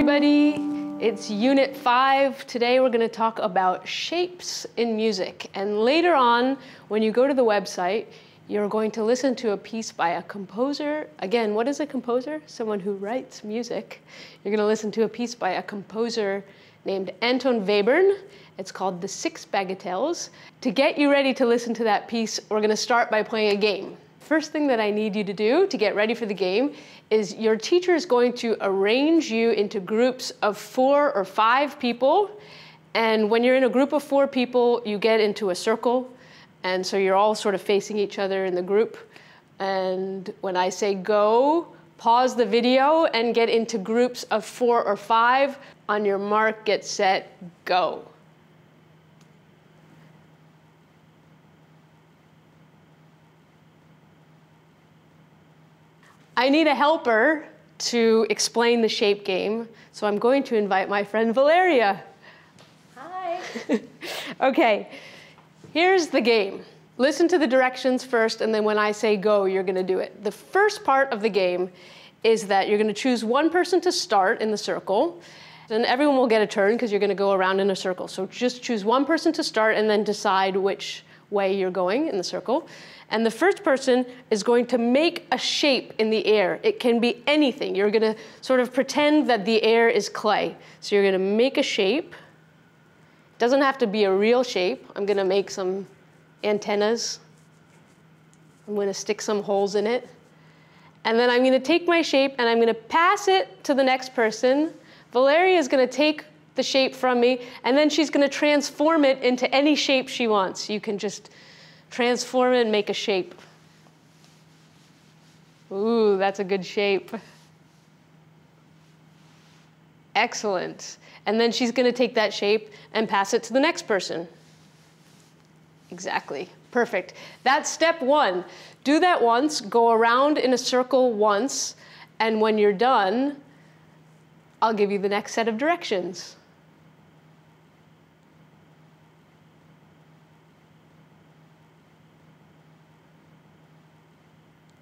everybody. It's Unit 5. Today we're going to talk about shapes in music. And later on, when you go to the website, you're going to listen to a piece by a composer. Again, what is a composer? Someone who writes music. You're going to listen to a piece by a composer named Anton Webern. It's called the Six Bagatelles. To get you ready to listen to that piece, we're going to start by playing a game. First thing that I need you to do to get ready for the game is your teacher is going to arrange you into groups of 4 or 5 people. And when you're in a group of 4 people, you get into a circle. And so you're all sort of facing each other in the group. And when I say go, pause the video and get into groups of 4 or 5. On your mark, get set, go. I need a helper to explain the shape game, so I'm going to invite my friend Valeria. Hi. Okay, here's the game. Listen to the directions first, and then when I say go, you're going to do it. The first part of the game is that you're going to choose one person to start in the circle, and everyone will get a turn because you're going to go around in a circle. So just choose one person to start and then decide which way you're going in the circle. And the first person is going to make a shape in the air. It can be anything. You're going to sort of pretend that the air is clay. So you're going to make a shape. It doesn't have to be a real shape. I'm going to make some antennas. I'm going to stick some holes in it. And then I'm going to take my shape and I'm going to pass it to the next person. Valeria is going to take the shape from me, and then she's going to transform it into any shape she wants. You can just transform it and make a shape. Ooh, that's a good shape. Excellent. And then she's going to take that shape and pass it to the next person. Exactly. Perfect. That's step 1. Do that once. Go around in a circle once, and when you're done, I'll give you the next set of directions.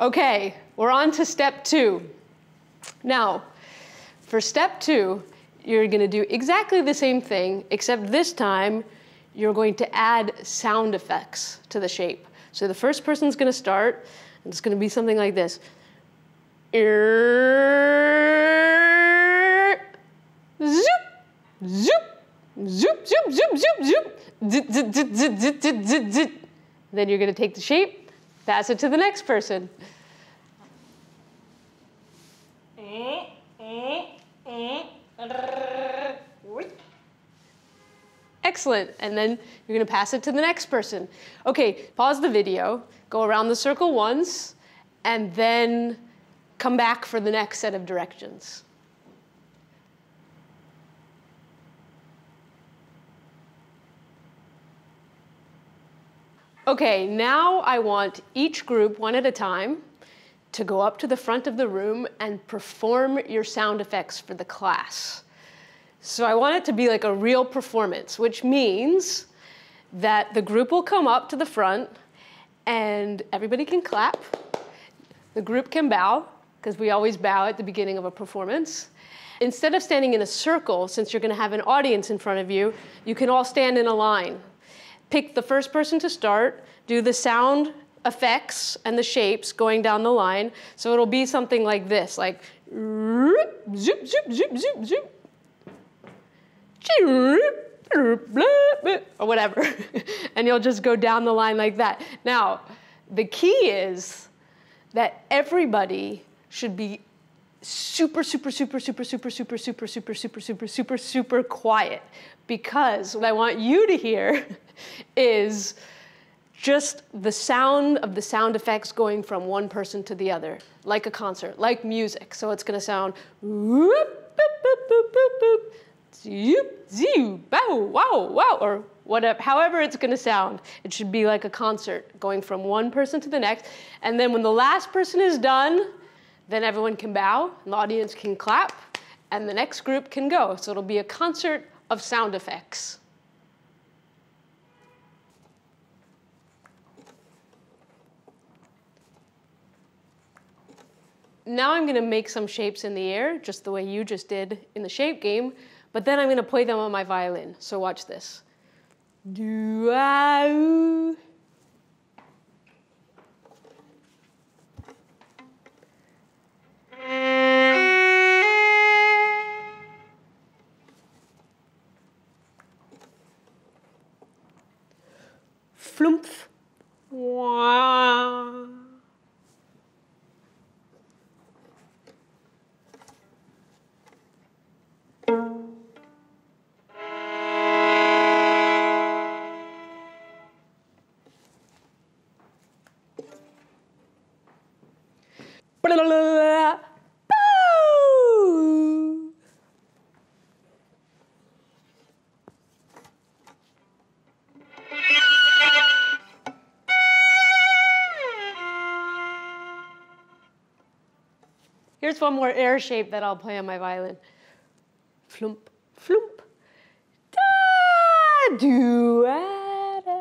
Okay, we're on to step 2. Now, for step 2, you're going to do exactly the same thing, except this time you're going to add sound effects to the shape. So the first person's going to start, and it's going to be something like this. Zoop, zoop, zoop, zoop, zoop, zoop, zoop. Then you're going to take the shape. Pass it to the next person. Excellent. And then you're going to pass it to the next person. Okay, pause the video, go around the circle once, and then come back for the next set of directions. Okay, now I want each group, one at a time, to go up to the front of the room and perform your sound effects for the class. So I want it to be like a real performance, which means that the group will come up to the front and everybody can clap. The group can bow, because we always bow at the beginning of a performance. Instead of standing in a circle, since you're going to have an audience in front of you, you can all stand in a line. Pick the first person to start, do the sound effects and the shapes going down the line. So it'll be something like this, like zoop, zoop, zoop, zoop, zoop, or whatever. And you'll just go down the line like that. Now, the key is that everybody should be super quiet, because what I want you to hear is just the sound of the sound effects going from one person to the other, like a concert, like music. So it's going to sound whoop, boop, boop, boop, boop, zoop, zoop, bow, wow, wow, or whatever, however it's going to sound. It should be like a concert going from one person to the next. And then when the last person is done, then everyone can bow, and the audience can clap, and the next group can go. So it'll be a concert of sound effects. Now I'm going to make some shapes in the air, just the way you just did in the shape game, but then I'm going to play them on my violin. So watch this. Do-a-oo. Flumpf. Wah. Here's one more air shape that I'll play on my violin. Flump, flump, da, do, ah, da.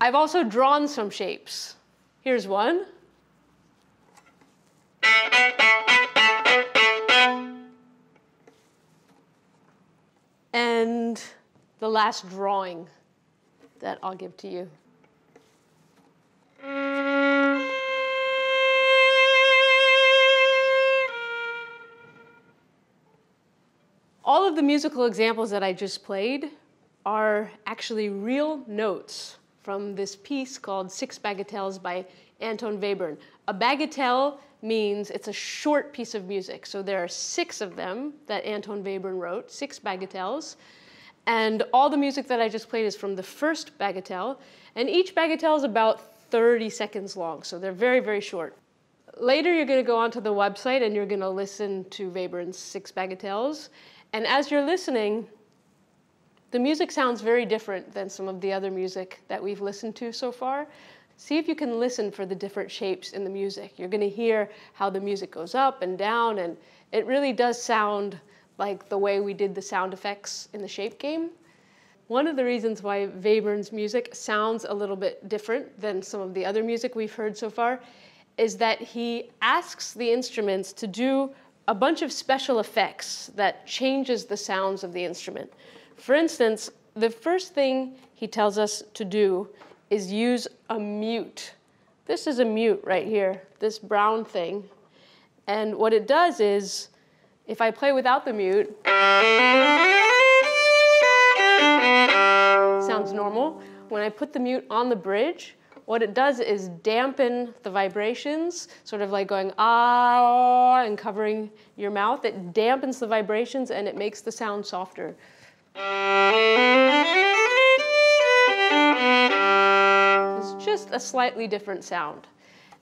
I've also drawn some shapes. Here's one. And the last drawing that I'll give to you. All of the musical examples that I just played are actually real notes from this piece called Six Bagatelles by Anton Webern. A bagatelle means it's a short piece of music. So there are 6 of them that Anton Webern wrote, 6 bagatelles. And all the music that I just played is from the first bagatelle. And each bagatelle is about 30 seconds long. So they're very, very short. Later, you're going to go onto the website and you're going to listen to Webern's 6 bagatelles. And as you're listening, the music sounds very different than some of the other music that we've listened to so far. See if you can listen for the different shapes in the music. You're going to hear how the music goes up and down, and it really does sound like the way we did the sound effects in the shape game. One of the reasons why Webern's music sounds a little bit different than some of the other music we've heard so far is that he asks the instruments to do a bunch of special effects that changes the sounds of the instrument. For instance, the first thing he tells us to do is use a mute. This is a mute right here, this brown thing. And what it does is, if I play without the mute, sounds normal. When I put the mute on the bridge, what it does is dampen the vibrations, sort of like going ah and covering your mouth. It dampens the vibrations and it makes the sound softer. Just a slightly different sound.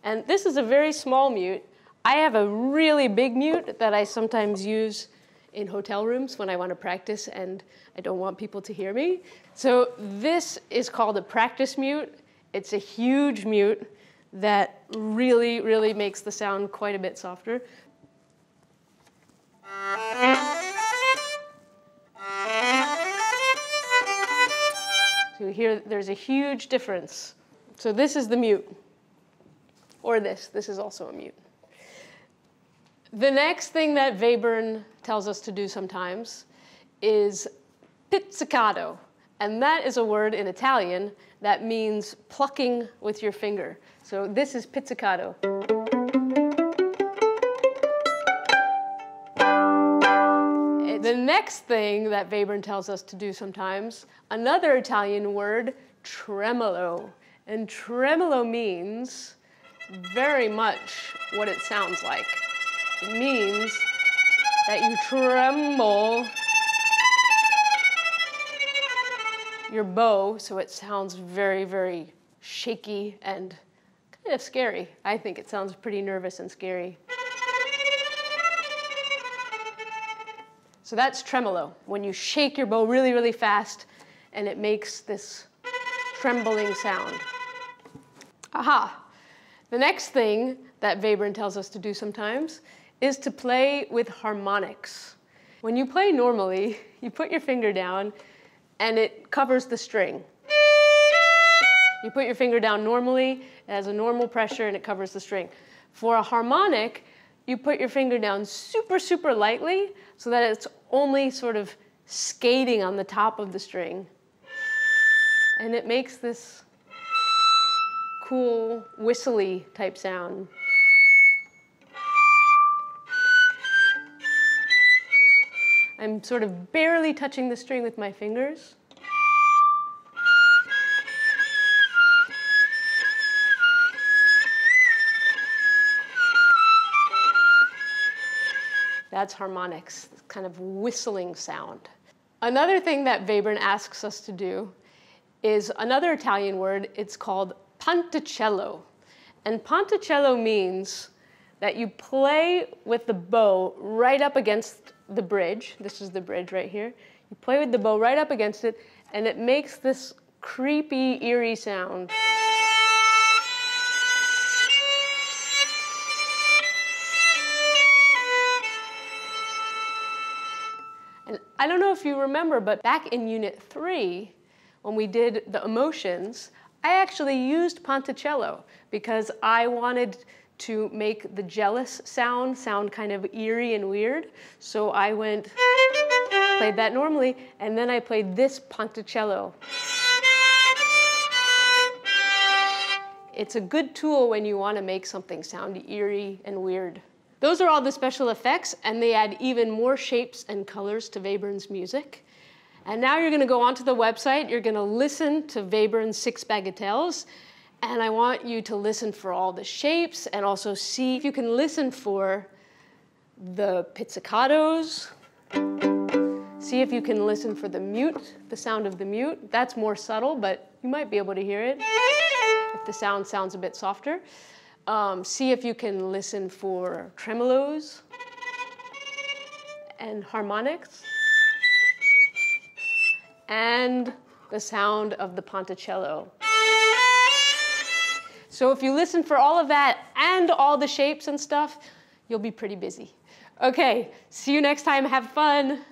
And this is a very small mute. I have a really big mute that I sometimes use in hotel rooms when I want to practice and I don't want people to hear me. So this is called a practice mute. It's a huge mute that really, really makes the sound quite a bit softer. So here, there's a huge difference. So this is the mute, or this is also a mute. The next thing that Webern tells us to do sometimes is pizzicato, and that is a word in Italian that means plucking with your finger. So this is pizzicato. The next thing that Webern tells us to do sometimes, another Italian word, tremolo. And tremolo means very much what it sounds like. It means that you tremble your bow so it sounds very, very shaky and kind of scary. I think it sounds pretty nervous and scary. So that's tremolo, when you shake your bow really, really fast and it makes this trembling sound. Aha! The next thing that Webern tells us to do sometimes is to play with harmonics. When you play normally, you put your finger down and it covers the string. You put your finger down normally, it has a normal pressure and it covers the string. For a harmonic, you put your finger down super, super lightly so that it's only sort of skating on the top of the string. And it makes this cool, whistly type sound. I'm sort of barely touching the string with my fingers. That's harmonics, this kind of whistling sound. Another thing that Webern asks us to do is another Italian word. It's called ponticello. And ponticello means that you play with the bow right up against the bridge. This is the bridge right here. You play with the bow right up against it, and it makes this creepy, eerie sound. And I don't know if you remember, but back in Unit 3, when we did the emotions, I actually used ponticello because I wanted to make the jealous sound kind of eerie and weird. So I played that normally, and then I played this ponticello. It's a good tool when you want to make something sound eerie and weird. Those are all the special effects, and they add even more shapes and colors to Webern's music. And now you're going to go onto the website, you're going to listen to Webern's Six Bagatelles, and I want you to listen for all the shapes and also see if you can listen for the pizzicatos. See if you can listen for the mute, the sound of the mute. That's more subtle, but you might be able to hear it if the sound sounds a bit softer. See if you can listen for tremolos and harmonics and the sound of the ponticello. So if you listen for all of that and all the shapes and stuff, you'll be pretty busy. Okay, see you next time. Have fun.